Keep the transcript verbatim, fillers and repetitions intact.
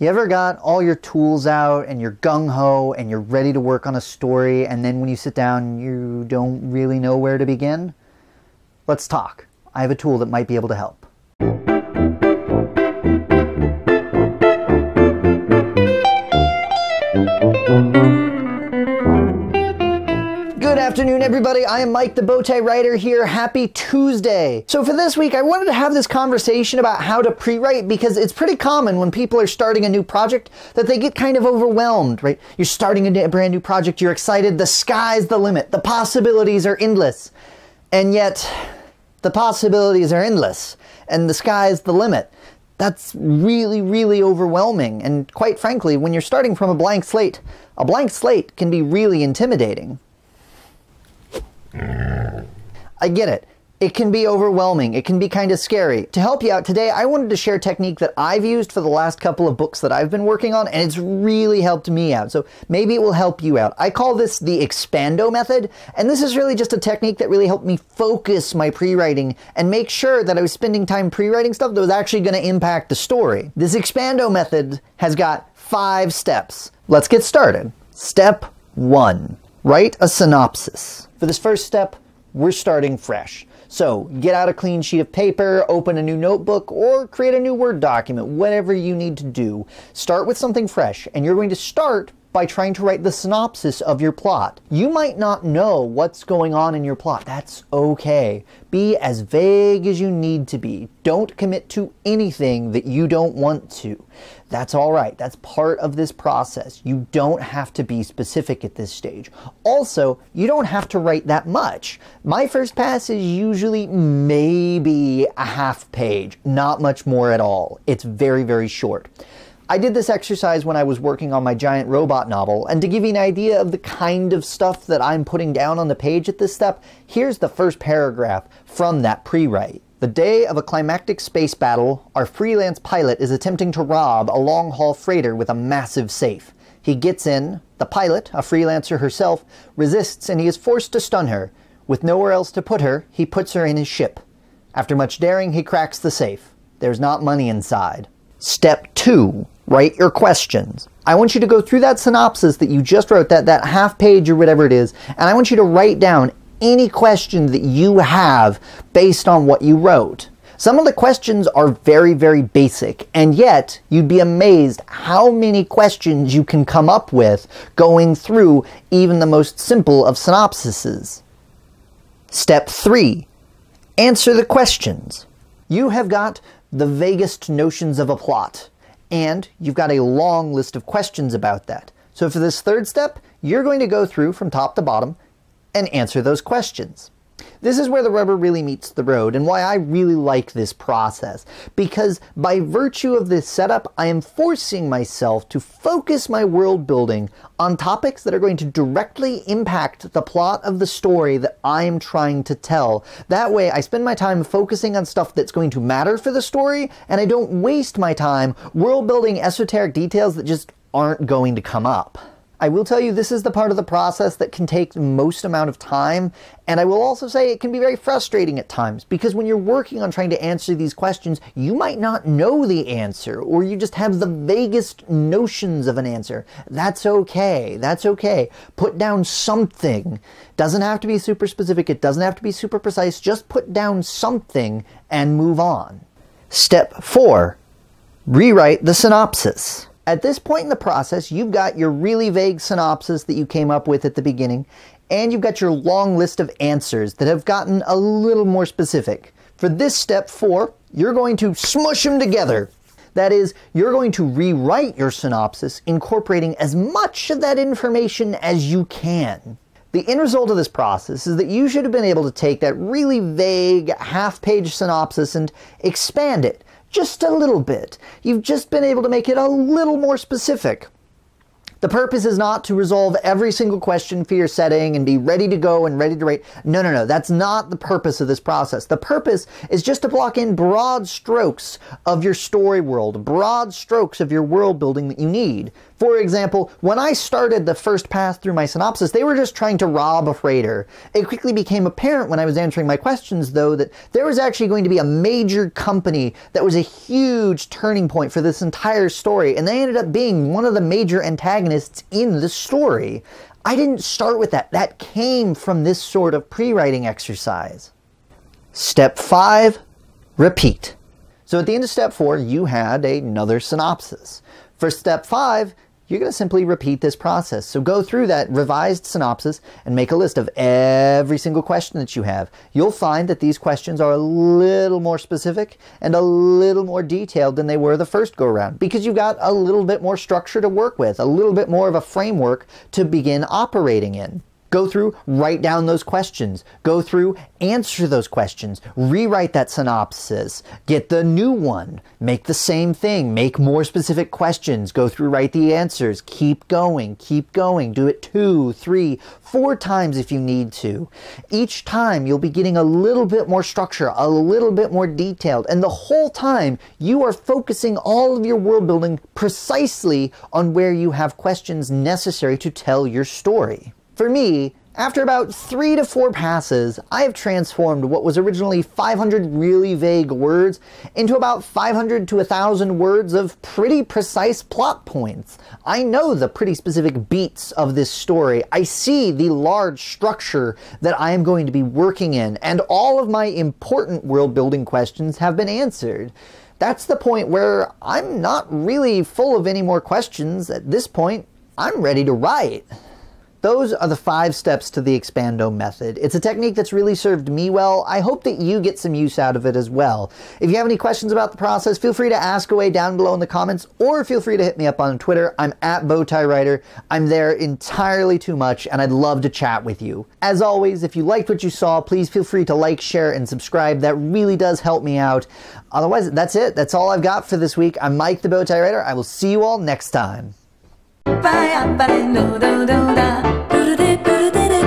You ever got all your tools out and you're gung-ho and you're ready to work on a story, and then when you sit down, you don't really know where to begin? Let's talk. I have a tool that might be able to help. Good afternoon, everybody. I am Mike, the Bow Tie Writer here. Happy Tuesday. So for this week, I wanted to have this conversation about how to pre-write, because it's pretty common when people are starting a new project that they get kind of overwhelmed, right? You're starting a brand new project. You're excited. The sky's the limit. The possibilities are endless. And yet the possibilities are endless and the sky's the limit. That's really, really overwhelming. And quite frankly, when you're starting from a blank slate, a blank slate can be really intimidating. I get it. It can be overwhelming. It can be kind of scary. To help you out today, I wanted to share a technique that I've used for the last couple of books that I've been working on, and it's really helped me out. So maybe it will help you out. I call this the Expando Method, and this is really just a technique that really helped me focus my pre-writing and make sure that I was spending time pre-writing stuff that was actually going to impact the story. This Expando Method has got five steps. Let's get started. Step one, write a synopsis. For this first step, we're starting fresh. So get out a clean sheet of paper, open a new notebook, or create a new Word document, whatever you need to do. Start with something fresh, and you're going to start by trying to write the synopsis of your plot. You might not know what's going on in your plot. That's okay. Be as vague as you need to be. Don't commit to anything that you don't want to. That's all right. That's part of this process. You don't have to be specific at this stage. Also, you don't have to write that much. My first pass is usually maybe a half page, not much more at all. It's very, very short. I did this exercise when I was working on my giant robot novel, and to give you an idea of the kind of stuff that I'm putting down on the page at this step, here's the first paragraph from that pre-write. The day of a climactic space battle, our freelance pilot is attempting to rob a long-haul freighter with a massive safe. He gets in, the pilot, a freelancer herself, resists and he is forced to stun her. With nowhere else to put her, he puts her in his ship. After much daring, he cracks the safe. There's not money inside. Step two. Write your questions. I want you to go through that synopsis that you just wrote, that, that half page or whatever it is, and I want you to write down any question that you have based on what you wrote. Some of the questions are very, very basic, and yet you'd be amazed how many questions you can come up with going through even the most simple of synopsises. Step three, answer the questions. You have got the vaguest notions of a plot, and you've got a long list of questions about that. So for this third step, you're going to go through from top to bottom and answer those questions. This is where the rubber really meets the road, and why I really like this process, because by virtue of this setup, I am forcing myself to focus my world building on topics that are going to directly impact the plot of the story that I'm trying to tell. That way, I spend my time focusing on stuff that's going to matter for the story, and I don't waste my time world building esoteric details that just aren't going to come up. I will tell you, this is the part of the process that can take the most amount of time, and I will also say it can be very frustrating at times, because when you're working on trying to answer these questions, you might not know the answer, or you just have the vaguest notions of an answer. That's okay. That's okay. Put down something. Doesn't have to be super specific. It doesn't have to be super precise. Just put down something and move on. Step four, rewrite the synopsis. At this point in the process, you've got your really vague synopsis that you came up with at the beginning, and you've got your long list of answers that have gotten a little more specific. For this step four, you're going to smush them together. That is, you're going to rewrite your synopsis, incorporating as much of that information as you can. The end result of this process is that you should have been able to take that really vague half-page synopsis and expand it. Just a little bit. You've just been able to make it a little more specific. The purpose is not to resolve every single question for your setting and be ready to go and ready to rate. No, no, no, that's not the purpose of this process. The purpose is just to block in broad strokes of your story world, broad strokes of your world building that you need. For example, when I started the first pass through my synopsis, they were just trying to rob a freighter. It quickly became apparent when I was answering my questions, though, that there was actually going to be a major company that was a huge turning point for this entire story, and they ended up being one of the major antagonists in the story. I didn't start with that. That came from this sort of pre-writing exercise. Step five, repeat. So at the end of step four, you had another synopsis. For step five, you're going to simply repeat this process. So go through that revised synopsis and make a list of every single question that you have. You'll find that these questions are a little more specific and a little more detailed than they were the first go around, because you've got a little bit more structure to work with, a little bit more of a framework to begin operating in. Go through, write down those questions, go through, answer those questions, rewrite that synopsis, get the new one, make the same thing, make more specific questions, go through, write the answers, keep going, keep going, do it two, three, four times if you need to. Each time you'll be getting a little bit more structure, a little bit more detailed, and the whole time you are focusing all of your world building precisely on where you have questions necessary to tell your story. For me, after about three to four passes, I have transformed what was originally five hundred really vague words into about five hundred to one thousand words of pretty precise plot points. I know the pretty specific beats of this story. I see the large structure that I am going to be working in, and all of my important world-building questions have been answered. That's the point where I'm not really full of any more questions. At this point, I'm ready to write. Those are the five steps to the Expando Method. It's a technique that's really served me well. I hope that you get some use out of it as well. If you have any questions about the process, feel free to ask away down below in the comments, or feel free to hit me up on Twitter. I'm at Bow Tie Writer. I'm there entirely too much, and I'd love to chat with you. As always, if you liked what you saw, please feel free to like, share, and subscribe. That really does help me out. Otherwise, that's it. That's all I've got for this week. I'm Mike the Bow Tie Writer. I will see you all next time. Ba ya ba do do do da do do do do.